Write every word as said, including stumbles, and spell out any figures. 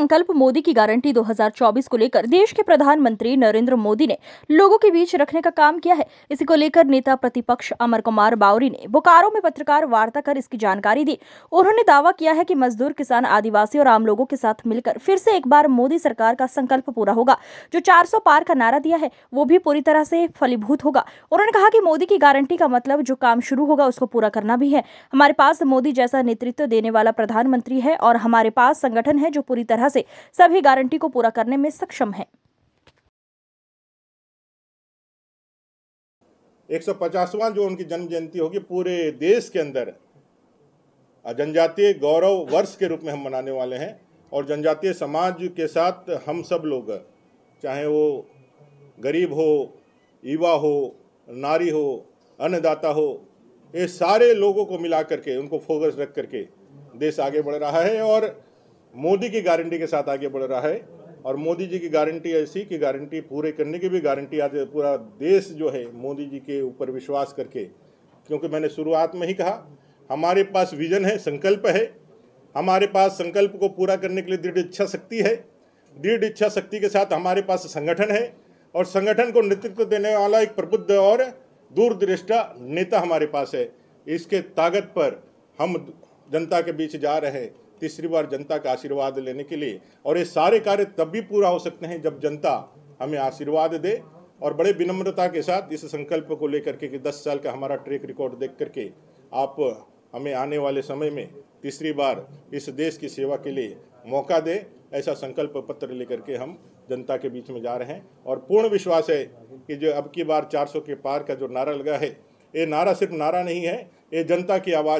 संकल्प मोदी की गारंटी दो हज़ार चौबीस को लेकर देश के प्रधानमंत्री नरेंद्र मोदी ने लोगों के बीच रखने का काम किया है। इसी को लेकर नेता प्रतिपक्ष अमर कुमार बावरी ने बोकारो में पत्रकार वार्ता कर इसकी जानकारी दी। उन्होंने दावा किया है कि मजदूर, किसान, आदिवासी और आम लोगों के साथ मिलकर फिर से एक बार मोदी सरकार का संकल्प पूरा होगा। जो चार सौ पार का नारा दिया है वो भी पूरी तरह से फलीभूत होगा। उन्होंने कहा कि मोदी की गारंटी का मतलब जो काम शुरू होगा उसको पूरा करना भी है। हमारे पास मोदी जैसा नेतृत्व देने वाला प्रधानमंत्री है और हमारे पास संगठन है जो पूरी तरह से सभी गारंटी को पूरा करने में सक्षम है। एक सौ पचासवां जो उनकी जन्म जयंती होगी पूरे देश के अंदर जनजातीय गौरव वर्ष के रूप में हम मनाने वाले हैं और जनजातीय समाज के साथ हम सब लोग, चाहे वो गरीब हो, युवा हो, नारी हो, अन्नदाता हो, ये सारे लोगों को मिला करके उनको फोकस रख करके देश आगे बढ़ रहा है और मोदी की गारंटी के साथ आगे बढ़ रहा है। और मोदी जी की गारंटी ऐसी कि गारंटी पूरे करने की भी गारंटी आज पूरा देश जो है मोदी जी के ऊपर विश्वास करके, क्योंकि मैंने शुरुआत में ही कहा हमारे पास विजन है, संकल्प है, हमारे पास संकल्प को पूरा करने के लिए दृढ़ इच्छा शक्ति है, दृढ़ इच्छा शक्ति के साथ हमारे पास संगठन है और संगठन को नेतृत्व देने वाला एक प्रबुद्ध और दूरदृष्टा नेता हमारे पास है। इसके ताकत पर हम जनता के बीच जा रहे हैं तीसरी बार जनता का आशीर्वाद लेने के लिए और ये सारे कार्य तब भी पूरा हो सकते हैं जब जनता हमें आशीर्वाद दे। और बड़े विनम्रता के साथ इस संकल्प को लेकर के कि दस साल का हमारा ट्रैक रिकॉर्ड देख करके आप हमें आने वाले समय में तीसरी बार इस देश की सेवा के लिए मौका दे, ऐसा संकल्प पत्र लेकर के हम जनता के बीच में जा रहे हैं। और पूर्ण विश्वास है कि जो अब की बार चार सौ के पार का जो नारा लगा है, ये नारा सिर्फ नारा नहीं है, ये जनता की आवाज़ है।